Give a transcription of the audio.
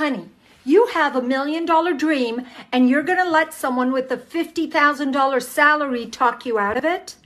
Honey, you have $1 million dream and you're going to let someone with a $50,000 salary talk you out of it?